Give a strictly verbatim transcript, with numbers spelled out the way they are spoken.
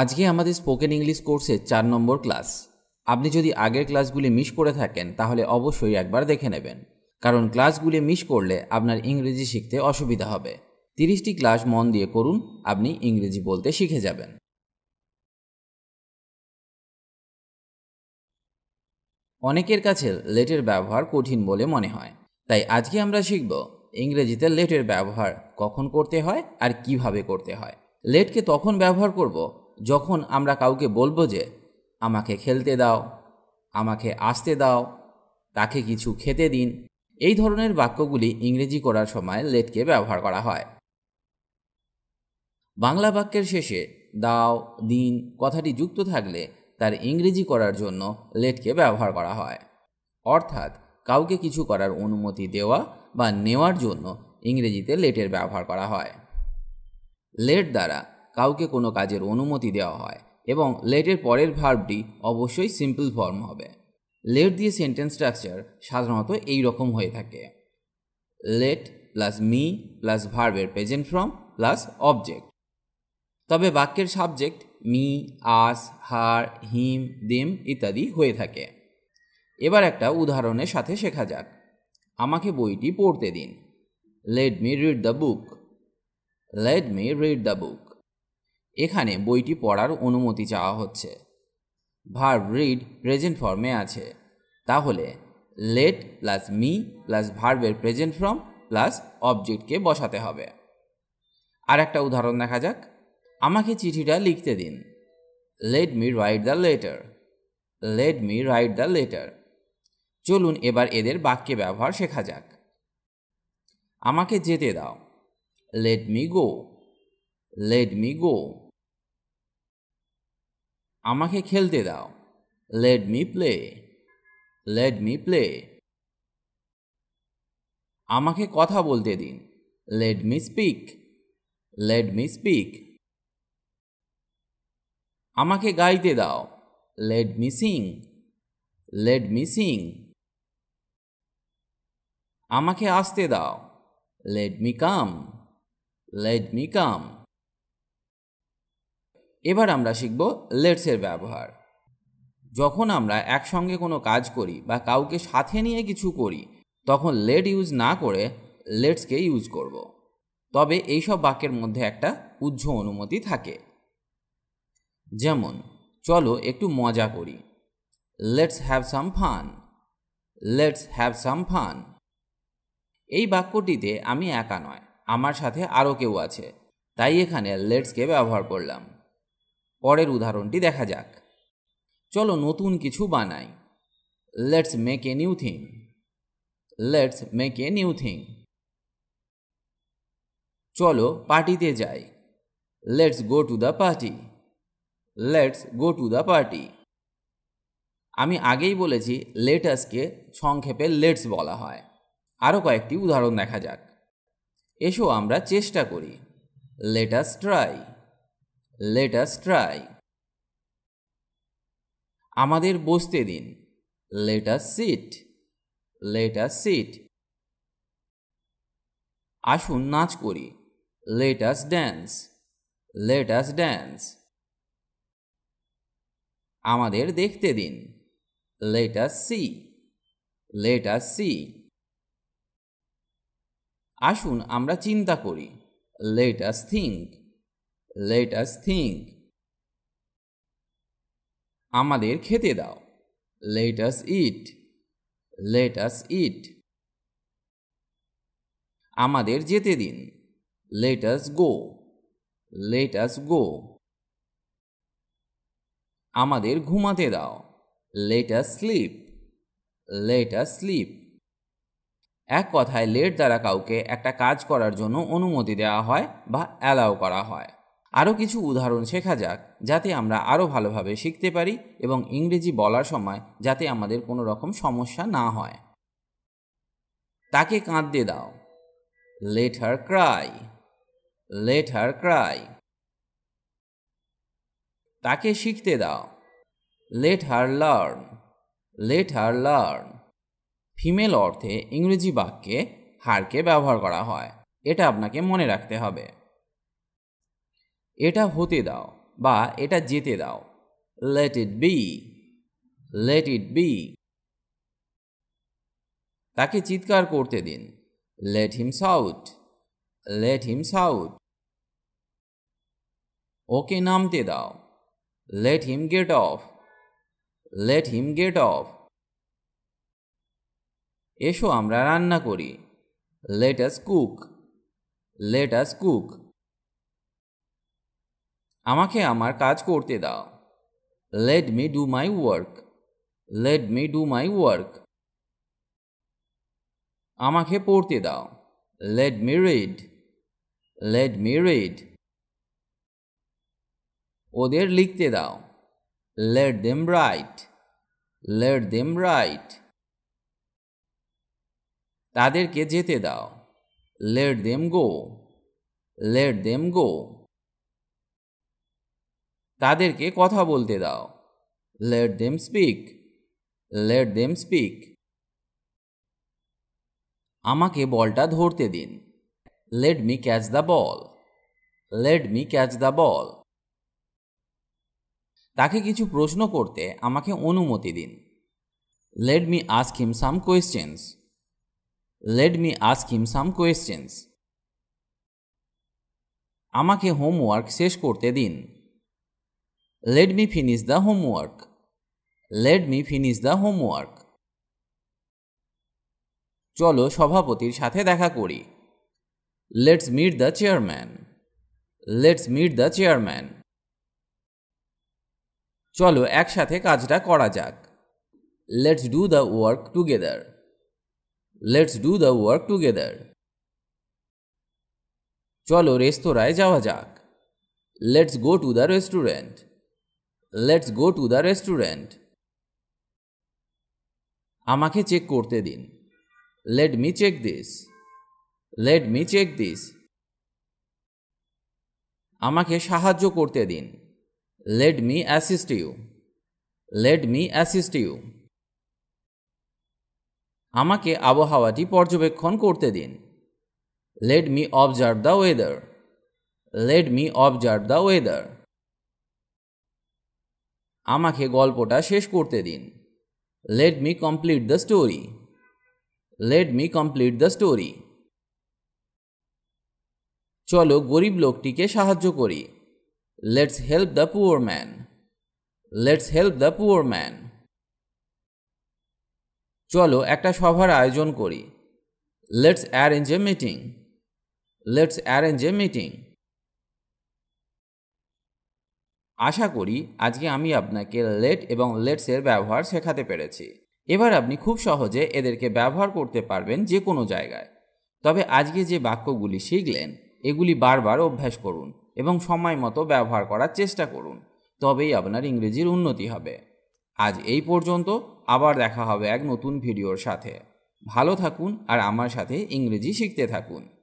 আজকে আমাদের spoken English কোর্সের চার নম্বর ক্লাস। আপনি যদি আগের ক্লাসগুলি মিস করে থাকেন তাহলে অবশ্যই একবার দেখে নেবেন, কারণ ক্লাসগুলি মিস করলে আপনার ইংরেজি শিখতে অসুবিধা হবে। তিরিশটি ক্লাস মন দিয়ে করুন, আপনি ইংরেজি বলতে শিখে যাবেন। অনেকের কাছে লেটের ব্যবহার কঠিন বলে মনে হয়, তাই আজকে আমরা শিখব ইংরেজিতে লেটের ব্যবহার কখন করতে হয় আর কিভাবে করতে হয়। লেটকে তখন ব্যবহার করব যখন আমরা কাউকে বলবো যে আমাকে খেলতে দাও, আমাকে আসতে দাও, তাকে কিছু খেতে দিন। এই ধরনের বাক্যগুলি ইংরেজি করার সময় লেটকে ব্যবহার করা হয়। বাংলা বাক্যের শেষে দাও, দিন কথাটি যুক্ত থাকলে তার ইংরেজি করার জন্য লেটকে ব্যবহার করা হয়। অর্থাৎ কাউকে কিছু করার অনুমতি দেওয়া বা নেওয়ার জন্য ইংরেজিতে লেটের ব্যবহার করা হয়। লেট দ্বারা কাউকে কোনো কাজের অনুমতি দেওয়া হয় এবং লেটের পরের ভার্বটি অবশ্যই সিম্পল ফর্ম হবে। লেট দিয়ে সেন্টেন্স স্ট্রাকচার সাধারণত এই রকম হয়ে থাকে: লেট প্লাস মি প্লাস ভার্বের প্রেজেন্ট ফর্ম প্লাস অবজেক্ট। তবে বাক্যের subject me, us, her, him, them ইত্যাদি হয়ে থাকে। এবার একটা উদাহরণের সাথে শেখা যাক। আমাকে বইটি পড়তে দিন। Let me read the book. Let me read the book. এখানে বইটি পড়ার অনুমতি চাওয়া হচ্ছে। ভার্ব রিড প্রেজেন্ট ফর্মে আছে, তাহলে লেট প্লাস মি প্লাস ভার্বের প্রেজেন্ট ফর্ম প্লাস অবজেক্টকে বসাতে হবে। আর একটা উদাহরণ দেখা যাক। আমাকে চিঠিটা লিখতে দিন। Let me write the letter. Let me write the letter. চলুন এবার এদের বাক্যে ব্যবহার শেখা যাক। আমাকে যেতে দাও। Let me go. Let me go. আমাকে খেলতে দাও। Let me play. Let me play. আমাকে কথা বলতে দিন। Let me speak. Let me speak. আমাকে গাইতে দাও। Let me sing. Let me sing. আমাকে আসতে দাও। Let me come. Let me come. এবার আমরা শিখব লেটসের ব্যবহার। যখন আমরা একসঙ্গে কোনো কাজ করি বা কাউকে সাথে নিয়ে কিছু করি তখন লেট ইউজ না করে লেটসকে ইউজ করব। তবে এইসব বাক্যের মধ্যে একটা উহ্য অনুমতি থাকে। যেমন, চলো একটু মজা করি। Let's have some fun. Let's have some fun. এই বাক্যটিতে আমি একা নয়, আমার সাথে আরও কেউ আছে, তাই এখানে লেটসকে ব্যবহার করলাম। পরের উদাহরণটি দেখা যাক। চলো নতুন কিছু বানাই। Let's make a new thing. Let's make a new thing. চলো পার্টিতে যাই। Let's go to the party. Let's go to the party. আমি আগেই বলেছি লেটাসকে সংক্ষেপে লেটস বলা হয়। আরও কয়েকটি উদাহরণ দেখা যাক। এসো আমরা চেষ্টা করি। Let us try. Let us try. আমাদের বসতে দিন। Let us sit. Let us sit. আসুন নাচ করি। Let us dance. Let us dance. আমাদের দেখতে দিন। Let us see. Let us see. আসুন আমরা চিন্তা করি। Let us think. Let us think. আমাদের খেতে দাও। Let us eat. Let us eat. আমাদের যেতে দিন। Let us go. Let us go. আমাদের ঘুমাতে দাও। Let us sleep. Let us sleep. এক কথায় লেট দ্বারা কাউকে একটা কাজ করার জন্য অনুমতি দেওয়া হয় বা অ্যালাউ করা হয়। আরও কিছু উদাহরণ শেখা যাক, যাতে আমরা আরও ভালোভাবে শিখতে পারি এবং ইংরেজি বলার সময় যাতে আমাদের কোনো রকম সমস্যা না হয়। তাকে কাঁদতে দাও। Let her cry. Let her cry. তাকে শিখতে দাও। Let her learn. Let her learn. Female অর্থে ইংরেজি বাক্যে হারকে ব্যবহার করা হয়, এটা আপনাকে মনে রাখতে হবে। এটা হতে দাও। বা এটা যেতে দাও। let it be, let it be। তাকে চিৎকার করতে দিন। let him shout, let him shout। ওকে নামতে দাও। let him get off, let him get off। এসো আমরা রান্না করি। let us cook, let us cook। আমাকে আমার কাজ করতে দাও। let me do my work, let me do my work। আমাকে পড়তে দাও। let me read, let me read। ওদের লিখতে দাও। let them write, let them write। তাদেরকে যেতে দাও। let them go, let them go। তাদেরকে কথা বলতে দাও। let them speak, let them speak। আমাকে বলটা ধরতে দিন। let me catch the ball, let me catch the ball। তাকে কিছু প্রশ্ন করতে আমাকে অনুমতি দিন। let me ask him some questions, let me ask him some questions। আমাকে হোমওয়ার্ক শেষ করতে দিন। let me finish the homework, let me finish the homework। চলো সভাপতির সাথে দেখা করি। let's meet the chairman, let's meet the chairman। চলো একসাথে কাজটা করা যাক। let's do the work together, let's do the work together। চলো রেস্তোরাঁয় যাওয়া যাক। let's go to the restaurant, let's go to the restaurant। আমাকে চেক করতে দিন। let me check this, let me check this। আমাকে সাহায্য করতে দিন। let me assist you, let me assist you। আমাকে আবহাওয়াটি পর্যবেক্ষণ করতে দিন। let me observe the weather, let me observe the weather। আমাকে গল্পটা শেষ করতে দিন। let me complete the story, let me complete the story। চলো গরিব লোকটিকে সাহায্য করি। let's help the poor man, let's help the poor man। চলো একটা সভার আয়োজন করি। let's arrange a meeting, let's arrange a meeting। আশা করি আজকে আমি আপনাকে let এবং let's এর ব্যবহার শেখাতে পেরেছি। এবার আপনি খুব সহজে এদেরকে ব্যবহার করতে পারবেন যে কোনো জায়গায়। তবে আজকে যে বাক্যগুলি শিখলেন এগুলি বারবার অভ্যাস করুন এবং সময় মতো ব্যবহার করার চেষ্টা করুন, তবেই আপনার ইংরেজির উন্নতি হবে। আজ এই পর্যন্ত, আবার দেখা হবে এক নতুন ভিডিওর সাথে। ভালো থাকুন আর আমার সাথে ইংরেজি শিখতে থাকুন।